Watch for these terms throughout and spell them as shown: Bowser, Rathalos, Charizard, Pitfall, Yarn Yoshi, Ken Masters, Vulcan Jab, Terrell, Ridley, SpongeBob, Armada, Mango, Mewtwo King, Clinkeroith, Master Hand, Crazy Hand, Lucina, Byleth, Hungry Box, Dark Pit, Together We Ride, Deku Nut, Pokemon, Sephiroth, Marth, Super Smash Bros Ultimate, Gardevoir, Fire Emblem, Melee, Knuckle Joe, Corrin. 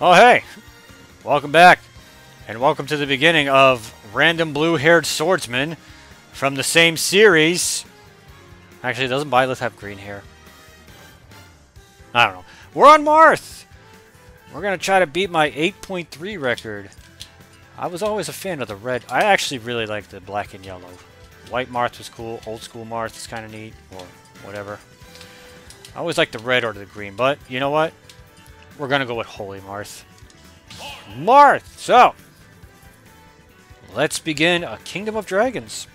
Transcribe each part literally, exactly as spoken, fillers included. Oh hey, welcome back, and welcome to the beginning of Random Blue-Haired Swordsman from the same series. Actually, doesn't Byleth have green hair? I don't know. We're on Marth! We're gonna try to beat my eight point three record. I was always a fan of the red. I actually really like the black and yellow. White Marth was cool, old school Marth is kind of neat, or whatever. I always like the red or the green, but you know what? We're going to go with Holy Marth. Marth! So, let's begin a Kingdom of Dragons.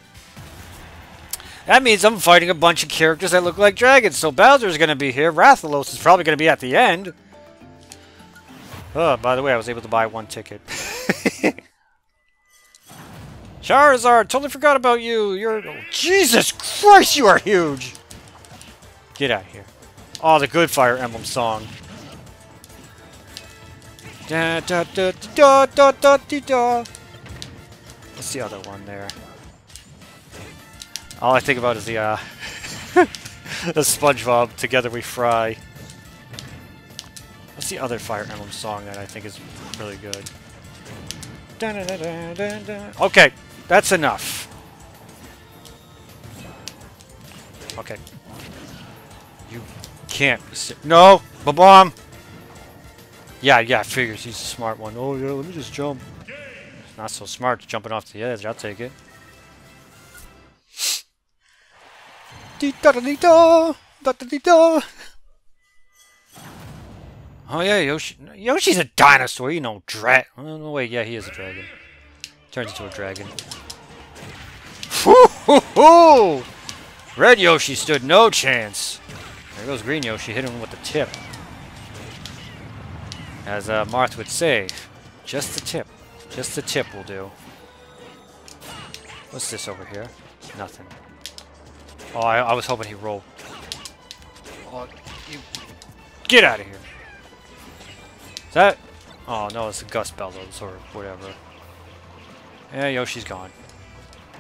That means I'm fighting a bunch of characters that look like dragons. So Bowser's going to be here. Rathalos is probably going to be at the end. Oh, by the way, I was able to buy one ticket. Charizard, totally forgot about you. You're... Oh, Jesus Christ, you are huge! Get out of here. Oh, the good Fire Emblem song. Da, da, da, da, da, da, da, da. What's the other one there? All I think about is the, uh, the SpongeBob, Together We Ride. What's the other Fire Emblem song that I think is really good? Da, da, da, da, da. Okay, that's enough. Okay. You can't sit. No! Ba-bomb! Yeah, yeah, figures. He's a smart one. Oh, yeah, let me just jump. It's not so smart jumping off the edge. I'll take it. Oh, yeah, Yoshi. Yoshi's a dinosaur. You know, dra... Oh, no, wait, yeah, he is a dragon. Turns into a dragon. Woo-hoo-hoo! Red Yoshi stood no chance. There goes Green Yoshi. Hit him with the tip. As uh, Marth would say, just the tip. Just the tip will do. What's this over here? Nothing. Oh, I, I was hoping he rolled. Oh, you... Get out of here! Is that... Oh, no, it's the Gust Bellows or whatever. Yeah, Yoshi's gone.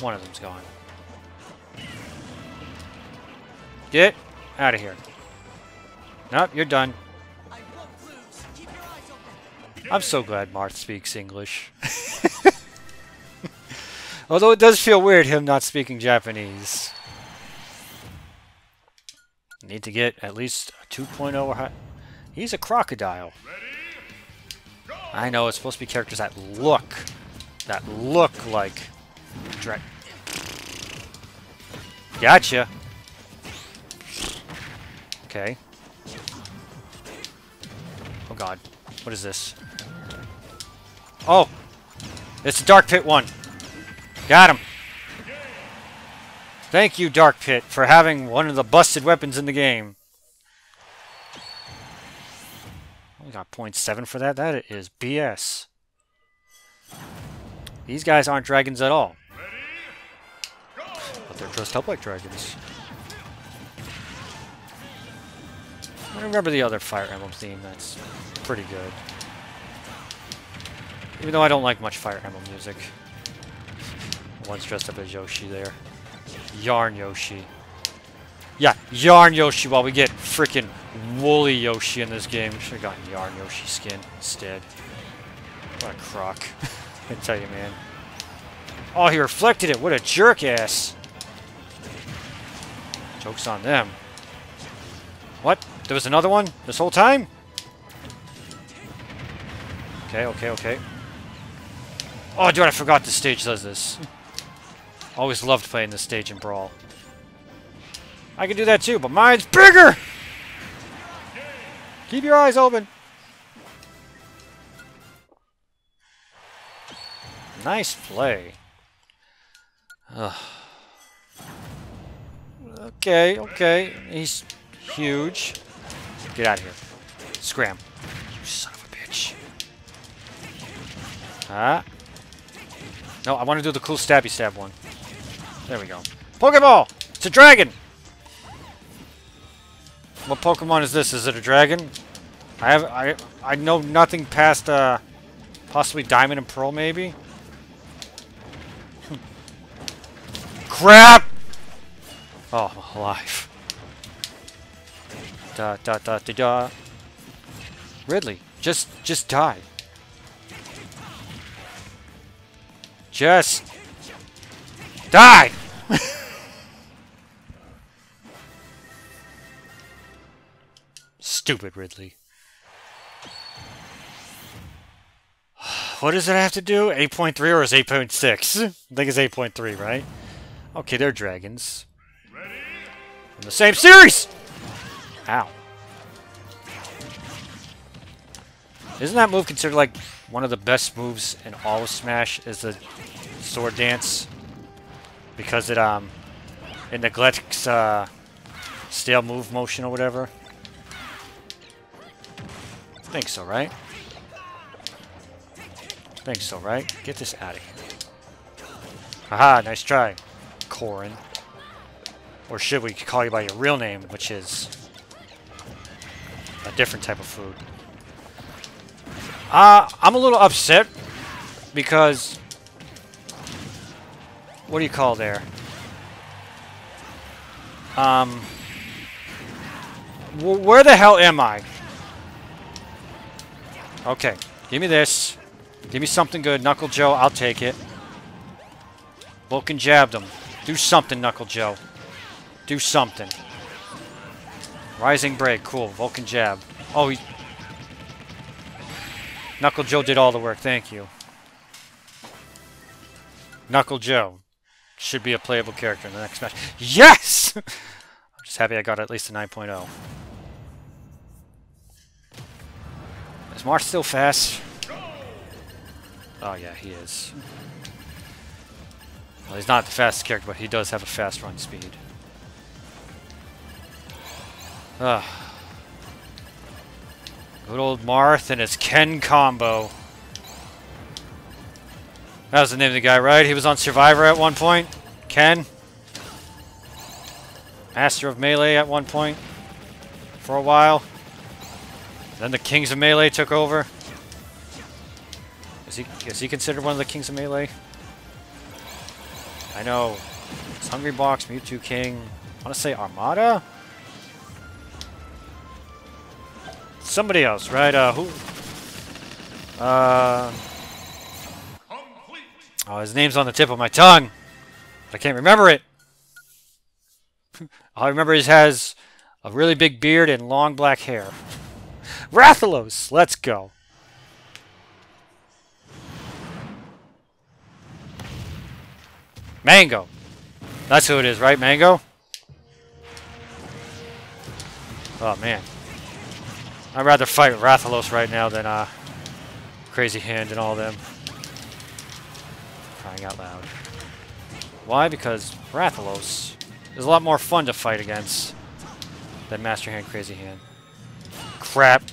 One of them's gone. Get out of here. Nope, you're done. I'm so glad Marth speaks English. Although it does feel weird him not speaking Japanese. Need to get at least two point oh or high. He's a crocodile. Ready, I know, it's supposed to be characters that look. That look like... Dra gotcha. Okay. Oh god. What is this? Oh! It's the Dark Pit one! Got him! Thank you, Dark Pit, for having one of the busted weapons in the game. Only got zero point seven for that? That is B S. These guys aren't dragons at all. But they're dressed up like dragons. I remember the other Fire Emblem theme, that's pretty good. Even though I don't like much Fire Emblem music. One's dressed up as Yoshi there. Yarn Yoshi. Yeah, Yarn Yoshi while we get frickin' Woolly Yoshi in this game. We should've gotten Yarn Yoshi skin instead. What a crock. I tell you, man. Oh, he reflected it! What a jerk-ass! Joke's on them. What? There was another one this whole time? Okay, okay, okay. Oh, dude, I forgot this stage does this. Always loved playing this stage in Brawl. I can do that too, but mine's bigger! Keep your eyes open. Nice play. Ugh. Okay, okay. He's huge. Get out of here. Scram. You son of a bitch. Ah. No, I want to do the cool stabby stab one. There we go. Pokeball! It's a dragon! What Pokemon is this? Is it a dragon? I have I I know nothing past uh possibly Diamond and Pearl maybe. Hm. Crap! Oh, I'm alive. Da, da, da, da, da. Ridley, Just, just die. Just die! Stupid Ridley. What does it have to do? eight point three or is eight point six? I think it's eight point three, right? Okay, they're dragons. From the same series! Ow. Isn't that move considered like one of the best moves in all of Smash is the sword dance? Because it um it neglects uh stale move motion or whatever. I think so, right? I think so, right? Get this out of here. Haha, nice try, Corrin. Or should we call you by your real name, which is a different type of food. Uh, I'm a little upset because, what do you call there? Um, wh where the hell am I? Okay, give me this. Give me something good, Knuckle Joe, I'll take it. Vulcan jabbed him. Do something, Knuckle Joe. Do something. Rising break, cool, Vulcan jab. Oh, he... Knuckle Joe did all the work, thank you. Knuckle Joe should be a playable character in the next match. Yes! I'm just happy I got at least a nine point oh. Is Marth still fast? Oh yeah, he is. Well, he's not the fastest character, but he does have a fast run speed. Ugh. Good old Marth and his Ken combo. That was the name of the guy, right? He was on Survivor at one point. Ken. Master of Melee at one point. For a while. Then the Kings of Melee took over. Is he, is he considered one of the Kings of Melee? I know. It's Hungry Box, Mewtwo King. I want to say Armada? Somebody else, right? Uh, who? Uh... Oh, his name's on the tip of my tongue. But I can't remember it. All I remember is he has a really big beard and long black hair. Rathalos! Let's go. Mango. That's who it is, right? Mango? Oh, man. I'd rather fight Rathalos right now than uh, Crazy Hand and all them. Crying out loud. Why? Because Rathalos is a lot more fun to fight against than Master Hand, Crazy Hand. Crap.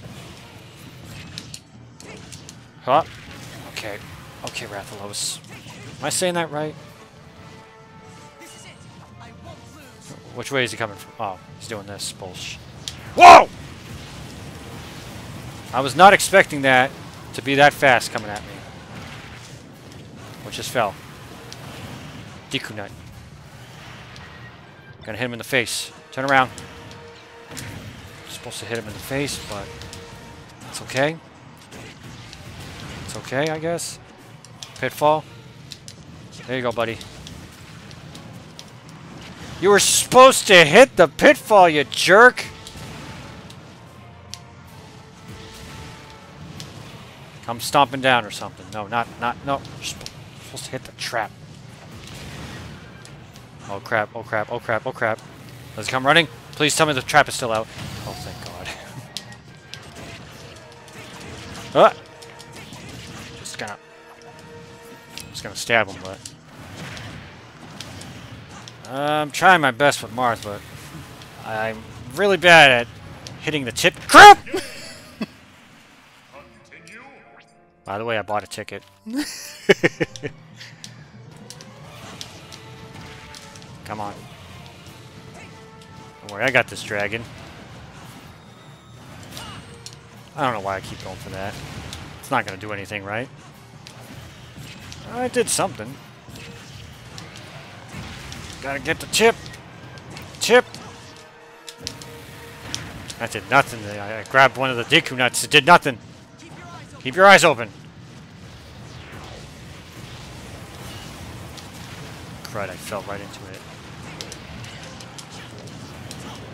Huh? Okay. Okay, Rathalos. Am I saying that right? This is it. I won't lose. Which way is he coming from? Oh, he's doing this. Bullsh. Whoa! I was not expecting that to be that fast coming at me. Which just fell. Deku Nut. Gonna hit him in the face. Turn around. I'm supposed to hit him in the face, but it's okay. It's okay, I guess. Pitfall. There you go, buddy. You were supposed to hit the pitfall, you jerk! I'm stomping down or something. No, not, not, no. You're supposed to hit the trap. Oh crap, oh crap, oh crap, oh crap. Does it come running? Please tell me the trap is still out. Oh, thank God. Ah! Just gonna... Just gonna stab him, but... I'm trying my best with Marth, but... I'm really bad at hitting the tip. Crap! By the way, I bought a ticket. Come on. Don't worry, I got this dragon. I don't know why I keep going for that. It's not going to do anything, right? I did something. Gotta get the chip. Chip. That did nothing. I grabbed one of the Deku Nuts. It did nothing. Keep your eyes open. Crud, I fell right into it.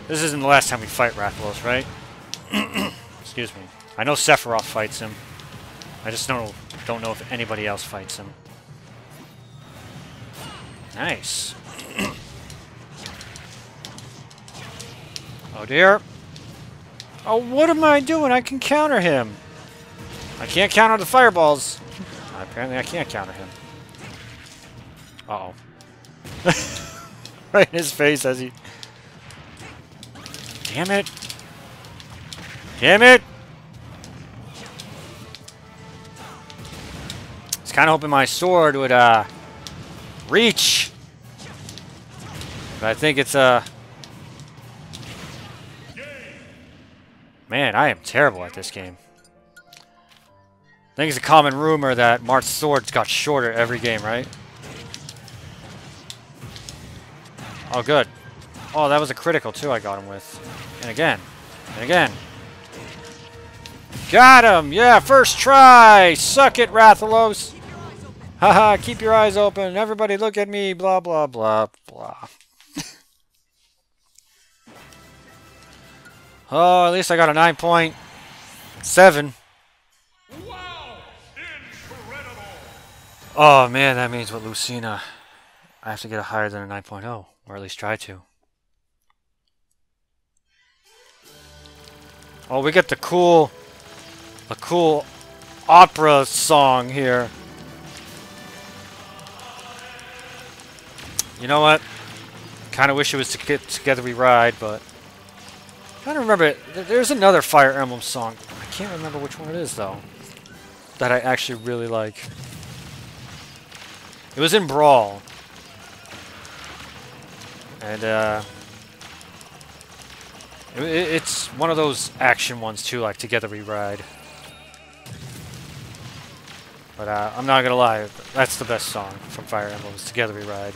This isn't the last time we fight Rathalos, right? Excuse me. I know Sephiroth fights him. I just don't, don't know if anybody else fights him. Nice. Oh dear. Oh, what am I doing? I can counter him. I can't counter the fireballs. Apparently I can't counter him. Uh-oh. Right in his face as he... Damn it. Damn it. I was kind of hoping my sword would, uh... reach. But I think it's, uh... man, I am terrible at this game. I think it's a common rumor that Marth's swords got shorter every game, right? Oh, good. Oh, that was a critical, too, I got him with. And again. And again. Got him! Yeah, first try! Suck it, Rathalos! Haha, keep your eyes open. Everybody look at me. Blah, blah, blah, blah. Oh, at least I got a nine point seven. Wow, incredible. Oh, man, that means with Lucina, I have to get a higher than a nine point oh, or at least try to. Oh, we get the cool, the cool opera song here. You know what? Kind of wish it was to get Together We Ride, but... I don't remember. There's another Fire Emblem song. I can't remember which one it is, though. That I actually really like. It was in Brawl. And, uh... It, it's one of those action ones, too, like Together We Ride. But, uh, I'm not gonna lie. That's the best song from Fire Emblem, is Together We Ride.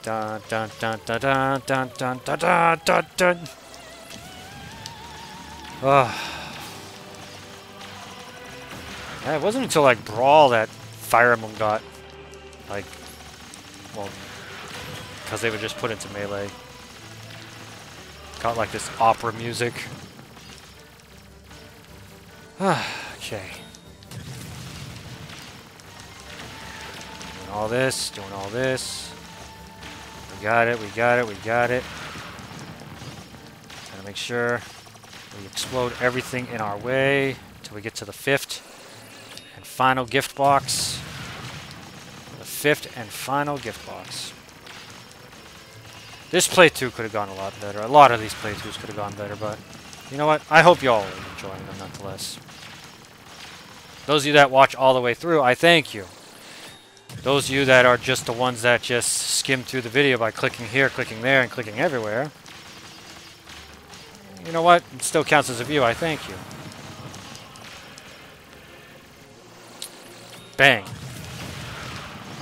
Dun dun dun dun dun dun dun dun dun dun dun. Yeah, it wasn't until like Brawl that Fire Emblem got like, well, because they would just put into Melee. Got like this opera music. Okay. Doing all this, doing all this. We got it, we got it, we got it. Gotta make sure we explode everything in our way until we get to the fifth and final gift box. The fifth and final gift box. This playthrough could have gone a lot better. A lot of these playthroughs could have gone better, but you know what? I hope y'all are enjoying them nonetheless. Those of you that watch all the way through, I thank you. Those of you that are just the ones that just skim through the video by clicking here, clicking there, and clicking everywhere, you know what? It still counts as a view. I thank you. Bang.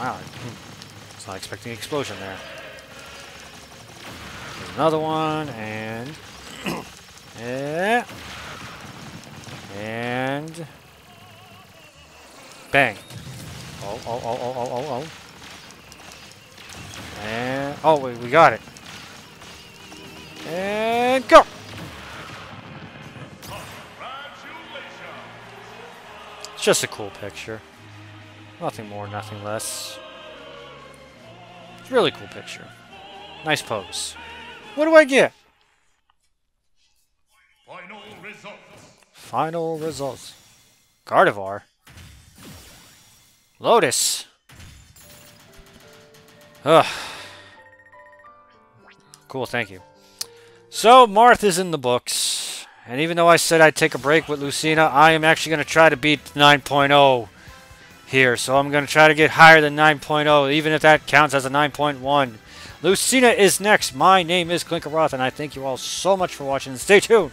Wow. I was not expecting an explosion there. There's another one, and... yeah. And... bang. Oh, oh, oh, oh, oh, oh, oh. And... oh, wait, we got it. And go! It's just a cool picture. Nothing more, nothing less. It's a really cool picture. Nice pose. What do I get? Final results. Final results. Gardevoir. Lotus. Ugh. Cool, thank you. So, Marth is in the books. And even though I said I'd take a break with Lucina, I am actually going to try to beat nine point oh here. So I'm going to try to get higher than nine point oh, even if that counts as a nine point one. Lucina is next. My name is Clinkeroith, and I thank you all so much for watching. And stay tuned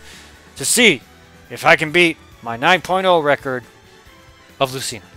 to see if I can beat my nine point oh record of Lucina.